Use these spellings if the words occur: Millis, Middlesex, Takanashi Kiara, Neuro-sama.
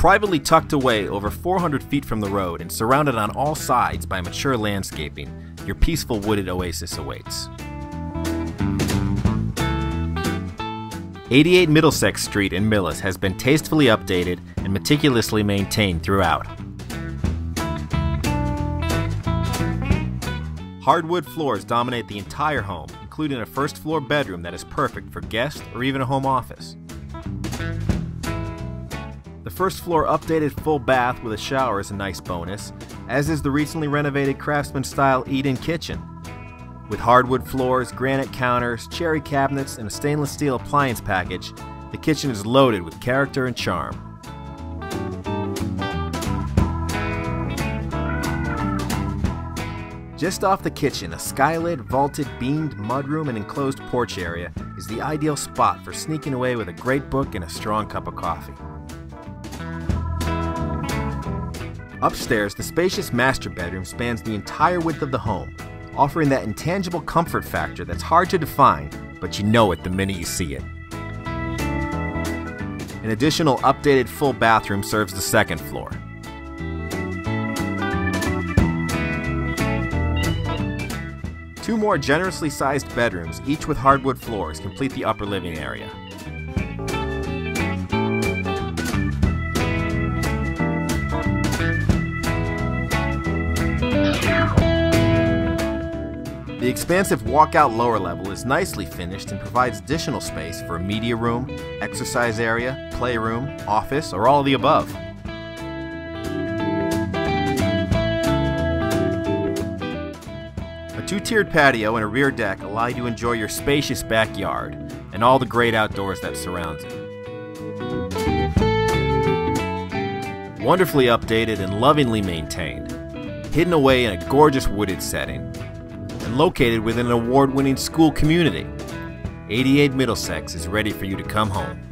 Privately tucked away over 400 feet from the road and surrounded on all sides by mature landscaping, your peaceful wooded oasis awaits. 88 Middlesex Street in Millis has been tastefully updated and meticulously maintained throughout. Hardwood floors dominate the entire home, including a first-floor bedroom that is perfect for guests or even a home office. The first-floor updated full bath with a shower is a nice bonus, as is the recently renovated craftsman-style eat-in kitchen. With hardwood floors, granite counters, cherry cabinets, and a stainless steel appliance package, the kitchen is loaded with character and charm. Just off the kitchen, a skylit, vaulted, beamed mudroom and enclosed porch area is the ideal spot for sneaking away with a great book and a strong cup of coffee. Upstairs, the spacious master bedroom spans the entire width of the home, offering that intangible comfort factor that's hard to define, but you know it the minute you see it. An additional updated full bathroom serves the second floor. Two more generously sized bedrooms, each with hardwood floors, complete the upper living area. The expansive walkout lower level is nicely finished and provides additional space for a media room, exercise area, playroom, office, or all of the above. A two-tiered patio and a rear deck allow you to enjoy your spacious backyard and all the great outdoors that surrounds it. Wonderfully updated and lovingly maintained, hidden away in a gorgeous wooded setting, and located within an award-winning school community, 88 Middlesex is ready for you to come home.